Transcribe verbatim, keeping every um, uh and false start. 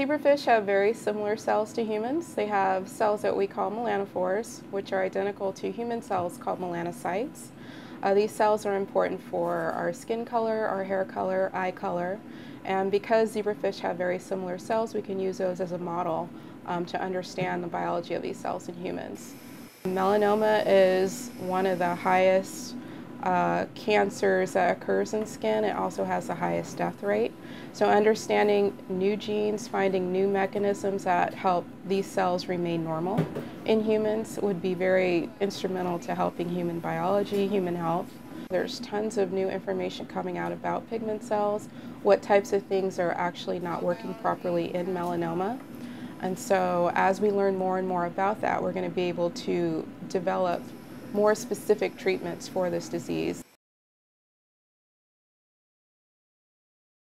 Zebrafish have very similar cells to humans. They have cells that we call melanophores, which are identical to human cells called melanocytes. Uh, these cells are important for our skin color, our hair color, eye color, and because zebrafish have very similar cells, we can use those as a model um, to understand the biology of these cells in humans. Melanoma is one of the highest Uh, cancers that occurs in skin. It also has the highest death rate. So understanding new genes, finding new mechanisms that help these cells remain normal in humans would be very instrumental to helping human biology, human health. There's tons of new information coming out about pigment cells, what types of things are actually not working properly in melanoma. And so as we learn more and more about that, we're going to be able to develop more specific treatments for this disease.